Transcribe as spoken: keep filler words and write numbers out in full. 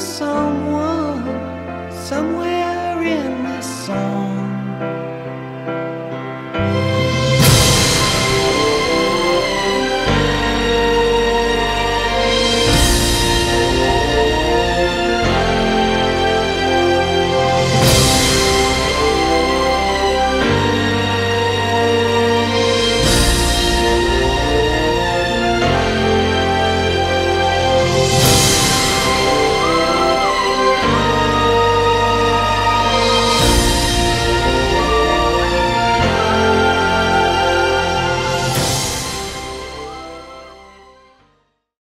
someone, somewhere.